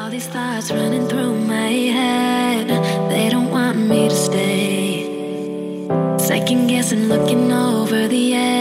All these thoughts running through my head, they don't want me to stay. Second guessing, looking over the edge.